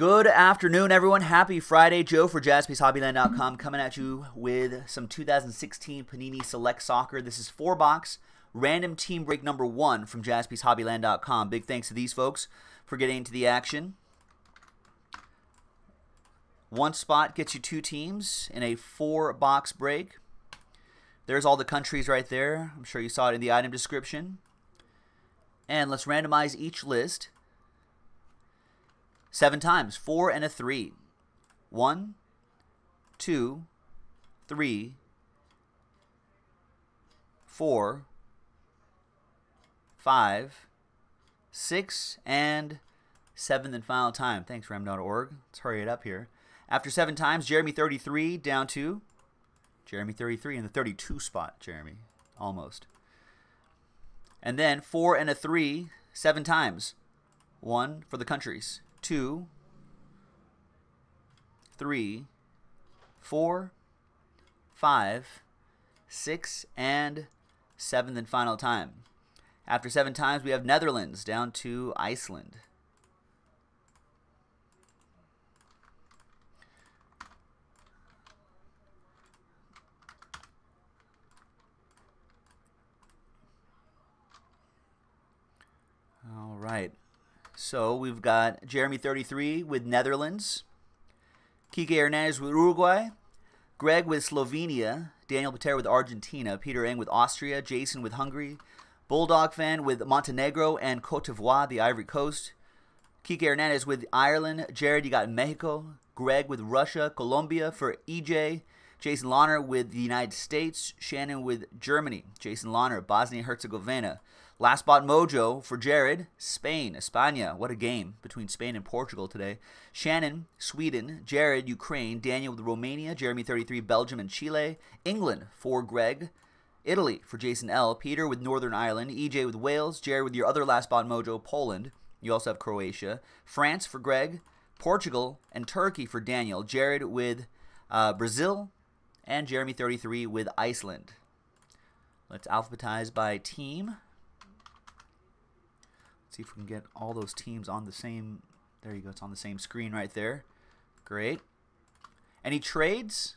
Good afternoon, everyone. Happy Friday. Joe for JaspysHobbyland.com coming at you with some 2016 Panini Select Soccer. This is 4-box random team break number 1 from JaspysHobbyland.com. Big thanks to these folks for getting to the action. One spot gets you 2 teams in a 4-box break. There's all the countries right there. I'm sure you saw it in the item description. And let's randomize each list 7 times, 4 and a 3. 1, 2, 3, 4, 5, 6, and 7th and final time. Thanks, Rem.org. Let's hurry it up here. After 7 times, Jeremy 33 down to Jeremy 33 in the 32 spot, Jeremy, almost. And then 4 and a 3, 7 times. 1 for the countries. 2, 3, 4, 5, 6, and 7th and final time. After 7 times, we have Netherlands down to Iceland. All right. So we've got Jeremy 33 with Netherlands, Kike Hernandez with Uruguay, Greg with Slovenia, Daniel Patera with Argentina, Peter Eng with Austria, Jason with Hungary, Bulldog Fan with Montenegro and Cote d'Ivoire, the Ivory Coast, Kike Hernandez with Ireland, Jared, you got Mexico, Greg with Russia, Colombia for EJ, Jason Lonner with the United States, Shannon with Germany, Jason Lonner, Bosnia-Herzegovina. Last spot mojo for Jared, Spain, España. What a game between Spain and Portugal today. Shannon, Sweden. Jared, Ukraine. Daniel with Romania. Jeremy 33, Belgium and Chile. England for Greg. Italy for Jason L. Peter with Northern Ireland. EJ with Wales. Jared with your other last spot mojo, Poland. You also have Croatia. France for Greg. Portugal and Turkey for Daniel. Jared with Brazil. And Jeremy 33 with Iceland. Let's alphabetize by team. See if we can get all those teams on the same. There you go. It's on the same screen right there. Great. Any trades?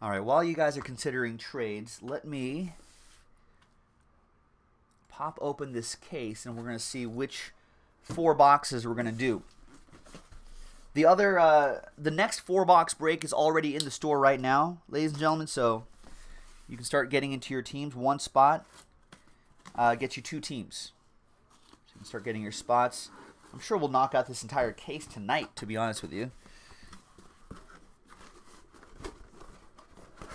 All right. While you guys are considering trades, let me pop open this case, and we're going to see which 4 boxes we're going to do. The next 4-box break is already in the store right now, ladies and gentlemen, so you can start getting into your teams. One spot gets you 2 teams. So you can start getting your spots. I'm sure we'll knock out this entire case tonight, to be honest with you. I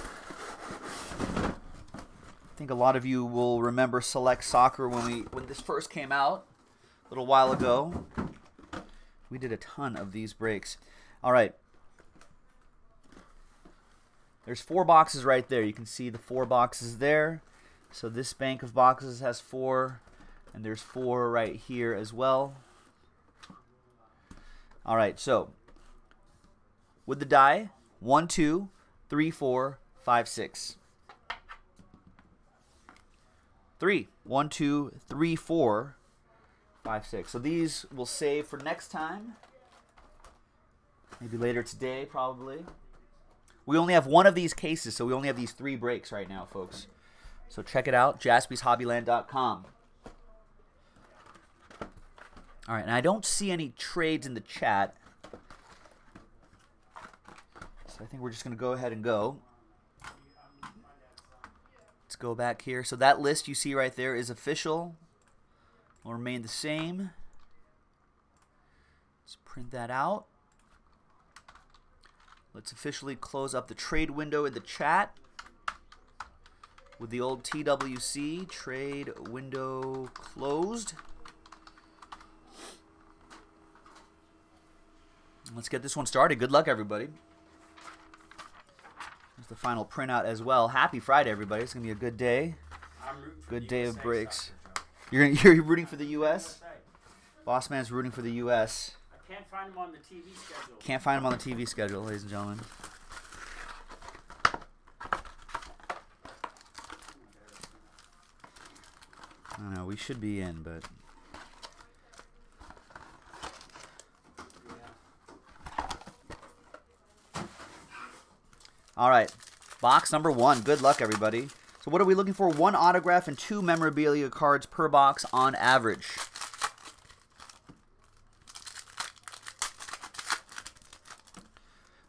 think a lot of you will remember Select Soccer when this first came out a little while ago. We did a ton of these breaks. All right. There's 4 boxes right there. You can see the 4 boxes there. So this bank of boxes has 4, and there's 4 right here as well. All right, so with the die, 1, 2, 3, 4, 5, 6. 3, 1, 2, 3, 4, 5, 6. So these we'll save for next time. Maybe later today, probably. We only have one of these cases, so we only have these 3 breaks right now, folks. So check it out, JaspysHobbyland.com. All right, and I don't see any trades in the chat. So I think we're just going to go ahead and go. Let's go back here. So that list you see right there is official. Will remain the same. Let's print that out. Let's officially close up the trade window in the chat with the old TWC trade window closed. Let's get this one started. Good luck, everybody. There's the final printout as well. Happy Friday, everybody. It's gonna be a good day. Good day of breaks. You're rooting for the U.S.? Boss man's rooting for the U.S. I can't find him on the TV schedule. Can't find him on the TV schedule, ladies and gentlemen. don't know. We should be in, but... All right, box number one. Good luck, everybody. So what are we looking for? One autograph and two memorabilia cards per box on average.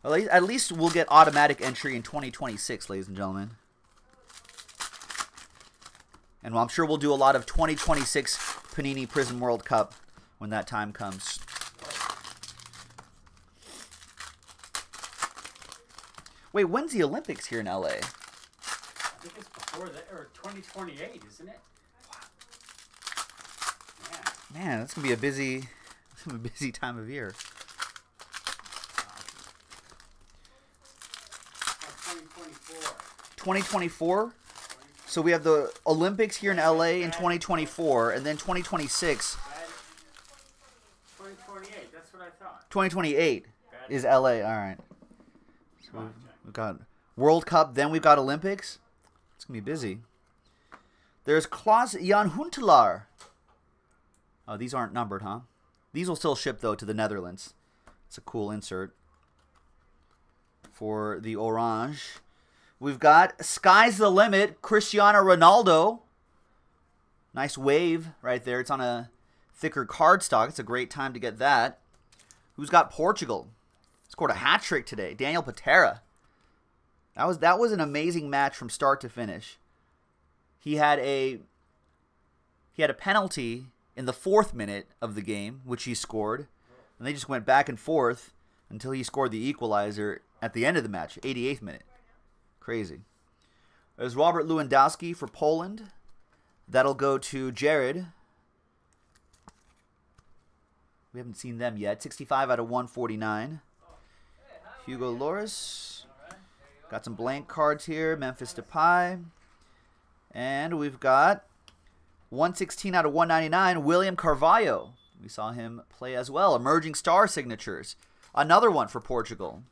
At least we'll get automatic entry in 2026, ladies and gentlemen. And I'm sure we'll do a lot of 2026 Panini Prism World Cup when that time comes. Wait, when's the Olympics here in LA? I think it's before that, or 2028, isn't it? Wow. Yeah. Man, that's gonna be a busy time of year. 2024. 2024. So we have the Olympics here in LA in 2024, and then 2026. 2028. That's what I thought. 2028 is LA. All right. So we've got World Cup, then we've got Olympics. It's going to be busy. There's Klaas Jan Huntelaar. Oh, these aren't numbered, huh? These will still ship, though, to the Netherlands. It's a cool insert for the Orange. We've got Sky's the Limit, Cristiano Ronaldo. Nice wave right there. It's on a thicker cardstock. It's a great time to get that. Who's got Portugal? Scored a hat trick today, Daniel Patera. That was an amazing match from start to finish. He had a penalty in the 4th minute of the game, which he scored, and they just went back and forth until he scored the equalizer at the end of the match, 88th minute. Crazy. There's Robert Lewandowski for Poland. That'll go to Jared. We haven't seen them yet. 65 out of 149. Hugo Loris. Got some blank cards here. Memphis Depay. And we've got 116 out of 199, William Carvalho. We saw him play as well. Emerging star signatures. Another one for Portugal.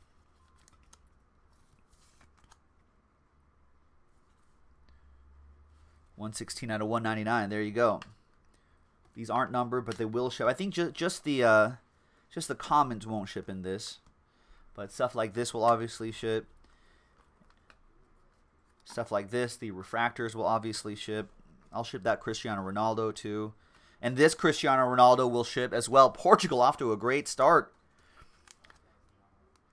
.116 out of 199. There you go. These aren't numbered, but they will ship. I think just the commons won't ship in this. But stuff like this will obviously ship. Stuff like this, the refractors will obviously ship. I'll ship that Cristiano Ronaldo too. And this Cristiano Ronaldo will ship as well. Portugal off to a great start.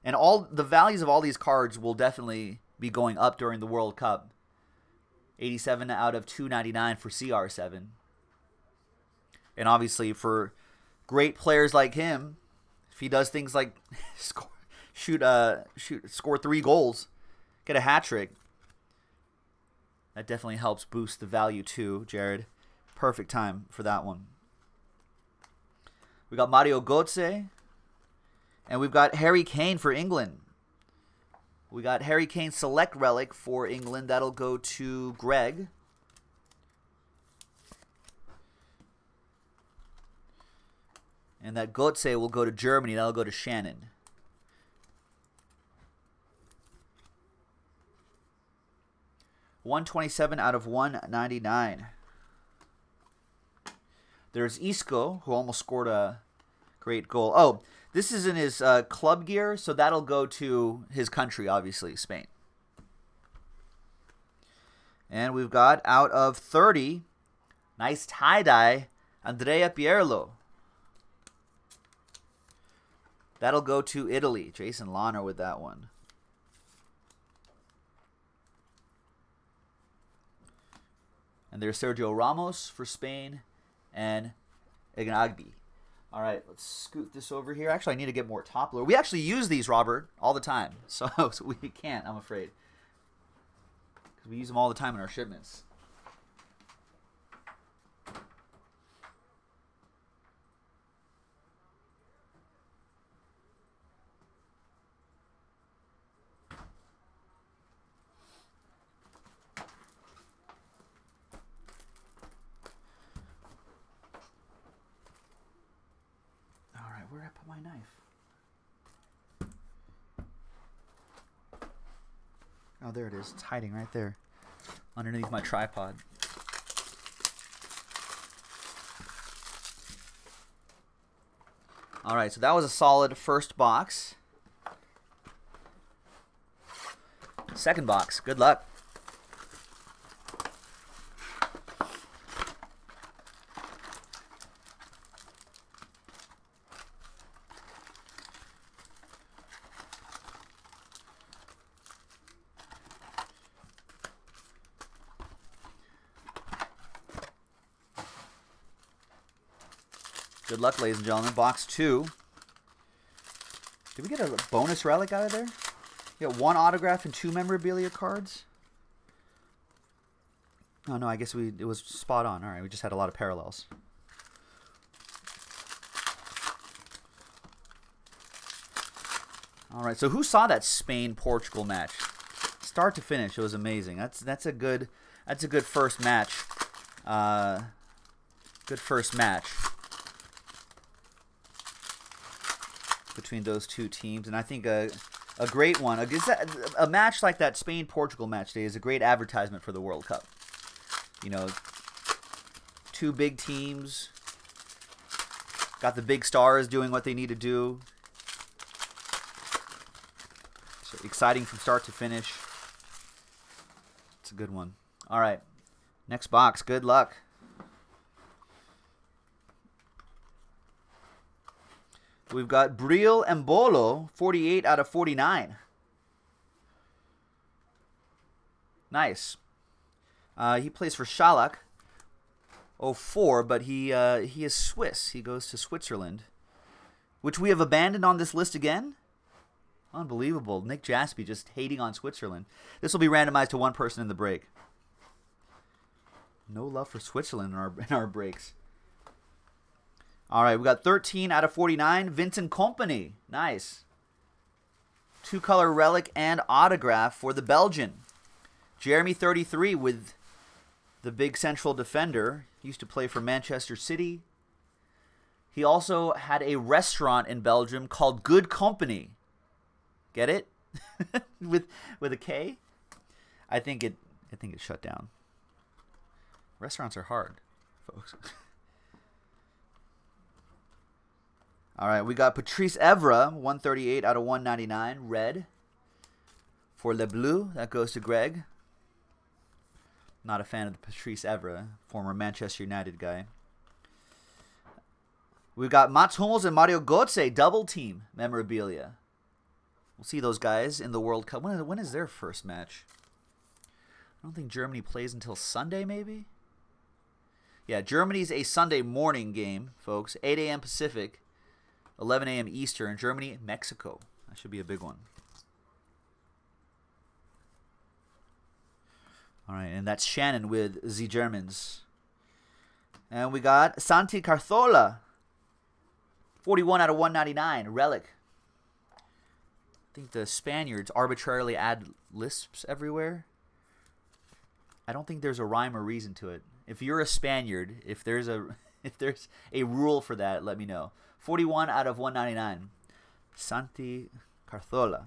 And all the values of all these cards will definitely be going up during the World Cup. 87 out of 299 for CR7. And obviously for great players like him, if he does things like score, score 3 goals, get a hat trick. That definitely helps boost the value too, Jared. Perfect time for that one. We got Mario Goetze, and we've got Harry Kane for England. We got Harry Kane Select Relic for England. That'll go to Greg. And that Goetze will go to Germany. That'll go to Shannon. .127 out of 199. There's Isco, who almost scored a great goal. Oh, this is in his club gear, so that'll go to his country, obviously, Spain. And we've got, out of 30, nice tie-dye, Andrea Pierlo. That'll go to Italy. Jason Lawner with that one. And there's Sergio Ramos for Spain and Egan Agbi. All right, let's scoot this over here. Actually, I need to get more top loader. We actually use these, Robert, all the time. So we can't, I'm afraid. Because we use them all the time in our shipments. Oh, there it is. It's hiding right there underneath my tripod. All right, so that was a solid first box. Second box, good luck. Good luck, ladies and gentlemen. Box two. Did we get a bonus relic out of there? You got one autograph and two memorabilia cards? Oh, no, I guess it was spot on. All right, we just had a lot of parallels. All right, so who saw that Spain-Portugal match? Start to finish, it was amazing. That's a good first match. Good first match between those two teams, and I think a great one. A match like that Spain-Portugal match day is a great advertisement for the World Cup. You know, two big teams, got the big stars doing what they need to do. So exciting from start to finish. It's a good one. All right, next box, good luck. We've got Breel Embolo, 48 out of 49. Nice. He plays for Schalke 04, but he is Swiss. He goes to Switzerland, which we have abandoned on this list again. Unbelievable. NickJaspy just hating on Switzerland. This will be randomized to one person in the break. No love for Switzerland in our breaks. All right, we got 13 out of 49. Vincent Kompany. Nice. Two-color relic and autograph for the Belgian. Jeremy 33 with the big central defender. He used to play for Manchester City. He also had a restaurant in Belgium called Good Company. Get it? with a K? I think it shut down. Restaurants are hard, folks. All right, we got Patrice Evra, 138 out of 199, red. For Le Bleu, that goes to Greg. Not a fan of the Patrice Evra, former Manchester United guy. We've got Mats Hummels and Mario Goetze, double team memorabilia. We'll see those guys in the World Cup. When is their first match? I don't think Germany plays until Sunday, maybe? Yeah, Germany's a Sunday morning game, folks, 8 a.m. Pacific. 11 a.m. Eastern, Germany, Mexico. That should be a big one. All right, and that's Shannon with the Germans. And we got Santi Cazorla, 41 out of 199, relic. I think the Spaniards arbitrarily add lisps everywhere. I don't think there's a rhyme or reason to it. If you're a Spaniard, if there's a rule for that, let me know. 41 out of 199. Santi Cazorla.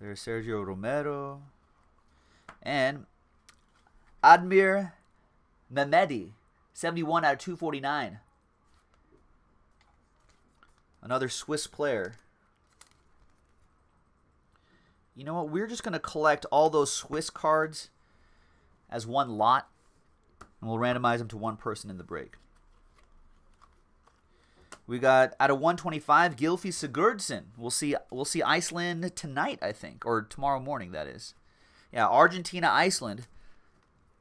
There's Sergio Romero. And Admir Mehmedi. 71 out of 249. Another Swiss player. You know what? We're just going to collect all those Swiss cards as one lot. And we'll randomize them to one person in the break. We got, out of 125, Gylfi Sigurdsson. We'll see Iceland tonight, I think. Or tomorrow morning, that is. Yeah, Argentina, Iceland.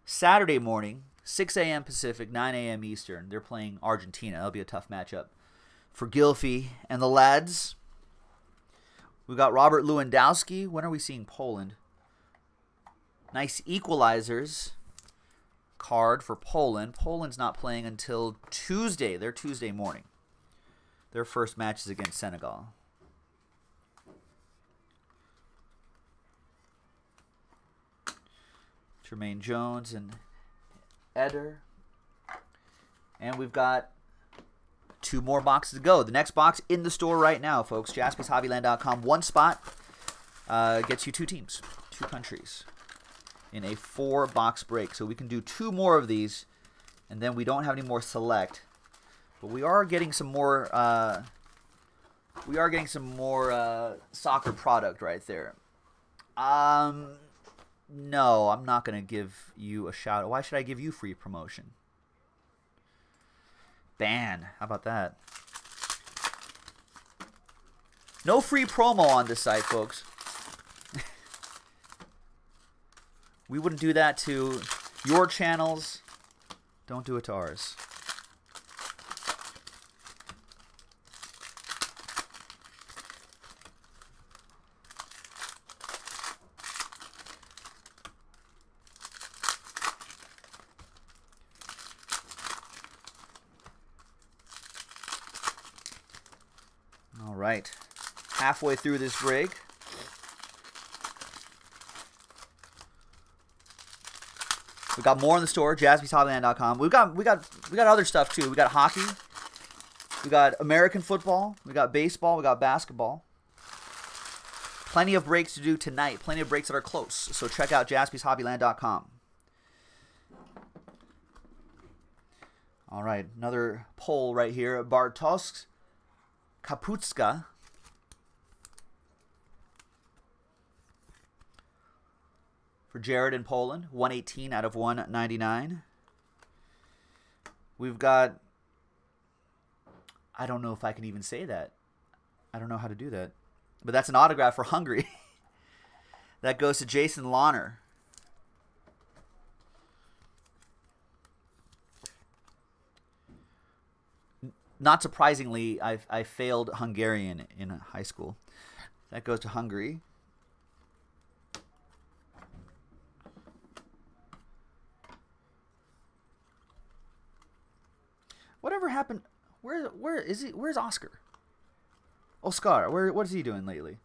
Saturday morning, 6 a.m. Pacific, 9 a.m. Eastern. They're playing Argentina. That'll be a tough matchup for Gylfi and the lads. We got Robert Lewandowski. When are we seeing Poland? Nice equalizers card for Poland. Poland's not playing until Tuesday. They're Tuesday morning. Their first match is against Senegal. Jermaine Jones and Eder. And we've got two more boxes to go. The next box in the store right now, folks. JaspysHobbyland.com. One spot gets you two teams, two countries in a four-box break. So we can do two more of these And then we don't have any more select, but we are getting some more. We are getting some more soccer product right there. No, I'm not gonna give you a shout out. Why should I give you free promotion? Ban. How about that? No free promo on this site, folks. We wouldn't do that to your channels. Don't do it to ours. All right. Halfway through this break. We got more in the store, JaspysHobbyland.com. We got other stuff too. We got hockey, we got American football, we got baseball, we got basketball. Plenty of breaks to do tonight. Plenty of breaks that are close. So check out JaspysHobbyland.com. All right, another poll right here. Bartosz Kaputska. For Jared in Poland, 118 out of 199. We've got, I don't know if I can even say that. I don't know how to do that. But that's an autograph for Hungary. That goes to Jason Lawner. Not surprisingly, I failed Hungarian in high school. That goes to Hungary. Whatever happened? Where is he? Where's Oscar? Oscar, what is he doing lately?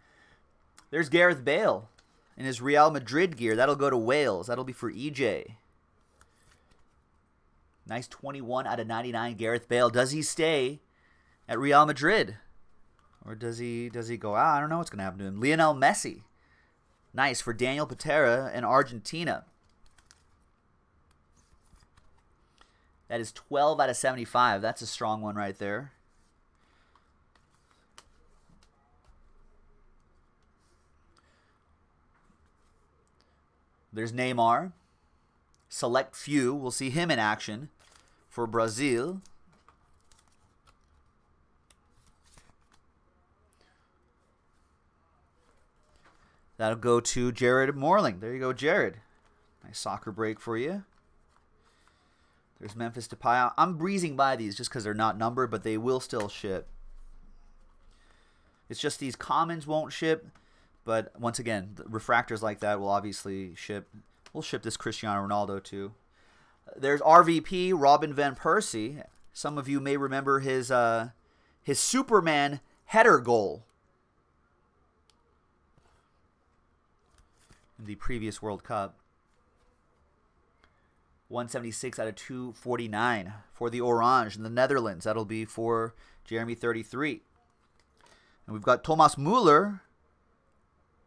There's Gareth Bale in his Real Madrid gear. That'll go to Wales. That'll be for EJ. Nice 21 out of 99. Gareth Bale. Does he stay at Real Madrid, or does he go out? I don't know what's gonna happen to him. Lionel Messi. Nice for Daniel Patera in Argentina. That is 12 out of 75. That's a strong one right there. There's Neymar. Select few. We'll see him in action for Brazil. That'll go to Jared Morling. There you go, Jared. Nice soccer break for you. There's Memphis Depay. I'm breezing by these just because they're not numbered, but they will still ship. It's just these commons won't ship, but once again, the refractors like that will obviously ship. We'll ship this Cristiano Ronaldo too. There's RVP, Robin van Persie. Some of you may remember his Superman header goal in the previous World Cup. 176 out of 249 for the Orange in the Netherlands. That'll be for Jeremy 33. And we've got Thomas Muller,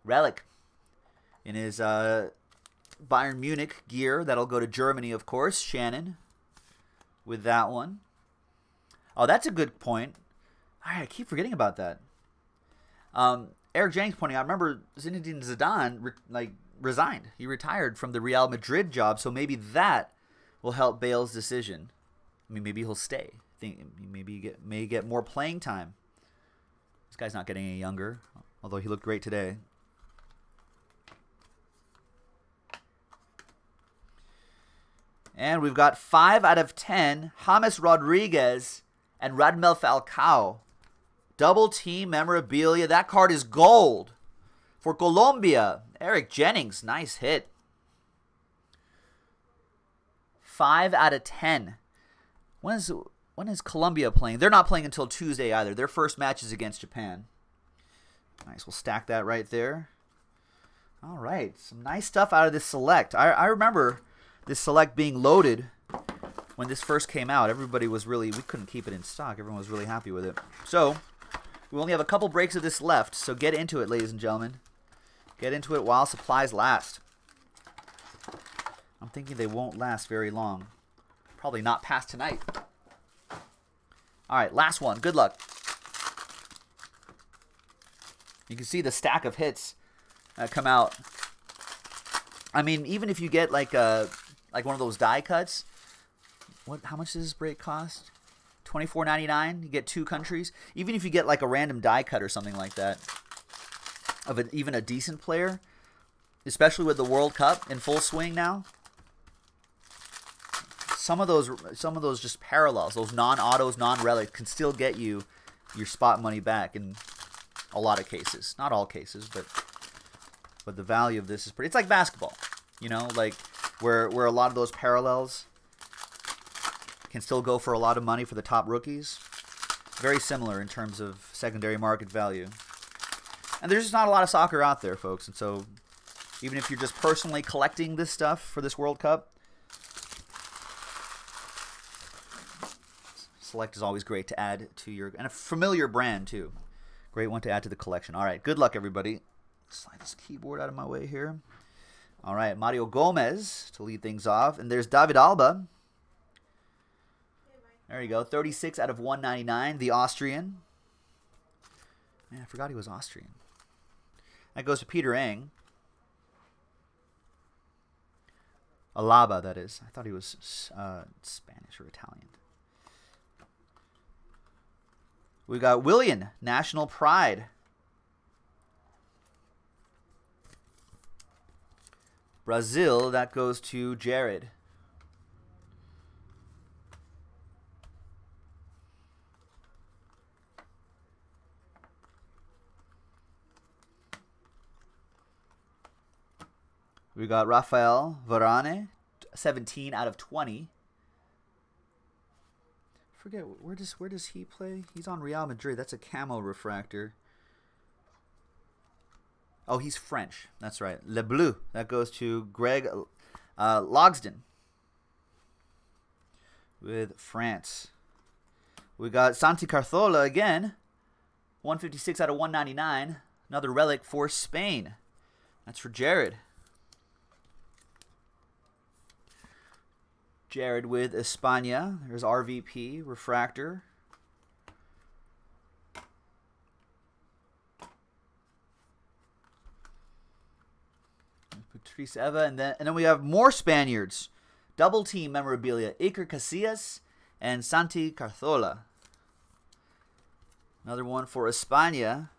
relic, in his Bayern Munich gear. That'll go to Germany, of course. Shannon with that one. Oh, that's a good point. All right, I keep forgetting about that. Eric Jennings pointing out, I remember Zinedine Zidane, resigned. He retired from the Real Madrid job, so maybe that will help Bale's decision. I mean, maybe he'll stay. I think maybe he may get more playing time. This guy's not getting any younger, although he looked great today. And we've got 5 out of 10. James Rodriguez and Radamel Falcao. Double team memorabilia. That card is gold for Colombia. Eric Jennings, nice hit. 5 out of 10. When is Colombia playing? They're not playing until Tuesday either. Their first match is against Japan. Nice, we'll stack that right there. All right, some nice stuff out of this select. I remember this select being loaded when this first came out. Everybody was really, we couldn't keep it in stock. Everyone was really happy with it. So we only have a couple breaks of this left, so get into it, ladies and gentlemen. Get into it while supplies last. I'm thinking they won't last very long. Probably not pass tonight. All right, last one. Good luck. You can see the stack of hits come out. I mean, even if you get like one of those die cuts, what? How much does this break cost? $24.99. You get two countries. Even if you get like a random die cut or something like that of an, even a decent player, especially with the World Cup in full swing now, some of those just parallels, those non-autos, non-relics, can still get you your spot money back in a lot of cases. Not all cases, but the value of this is pretty. It's like basketball, you know, like where a lot of those parallels can still go for a lot of money for the top rookies. Very similar in terms of secondary market value. And there's just not a lot of soccer out there, folks. And so even if you're just personally collecting this stuff for this World Cup, Select is always great to add to your... And a familiar brand, too. Great one to add to the collection. All right, good luck, everybody. Slide this keyboard out of my way here. All right, Mario Gomez to lead things off. And there's David Alba. There you go, 36 out of 199, the Austrian. Man, I forgot he was Austrian. That goes to Peter Eng. Alaba, that is. I thought he was Spanish or Italian. We got William, National Pride. Brazil, that goes to Jared. We got Rafael Varane, 17 out of 20. Forget where does he play? He's on Real Madrid. That's a camo refractor. Oh, he's French. That's right. Le Bleu. That goes to Greg Logsdon with France. We got Santi Cazorla again, 156 out of 199. Another relic for Spain. That's for Jared. Jared with España. There's RVP, refractor. Patrice Evra, and then we have more Spaniards. Double team memorabilia. Iker Casillas and Santi Cazorla. Another one for España.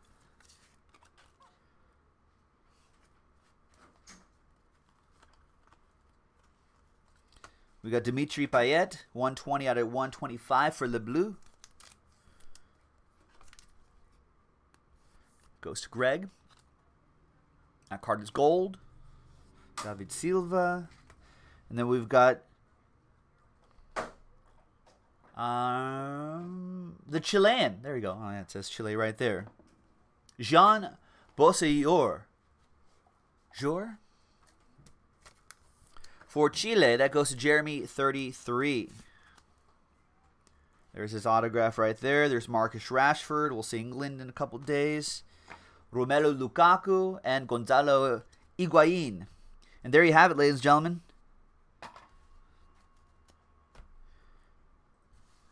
We got Dimitri Payet, 120 out of 125 for Le Bleu. Goes to Greg. That card is gold. David Silva. And then we've got the Chilean. There we go. Oh, it says Chile right there. Jean Bosseur. Jor? For Chile, that goes to Jeremy 33. There's his autograph right there. There's Marcus Rashford. We'll see England in a couple days. Romelu Lukaku and Gonzalo Higuain. And there you have it, ladies and gentlemen.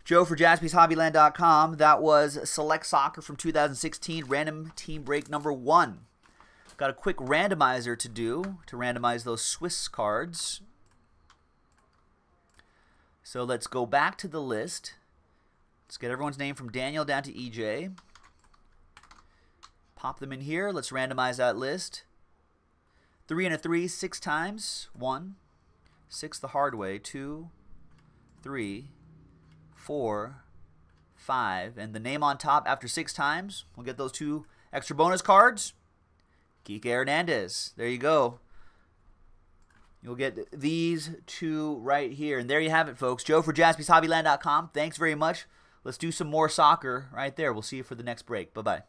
Joe for JaspysHobbyland.com. That was Select Soccer from 2016, random team break number 1. Got a quick randomizer to do to randomize those Swiss cards. So let's go back to the list. Let's get everyone's name from Daniel down to EJ. Pop them in here. Let's randomize that list. 3 and a 3, 6 times. 1, 6 the hard way. 2, 3, 4, 5. And the name on top after 6 times. We'll get those 2 extra bonus cards. Kike Hernandez. There you go. You'll get these 2 right here. And there you have it, folks. Joe for JaspysHobbyland.com. Thanks very much. Let's do some more soccer right there. We'll see you for the next break. Bye-bye.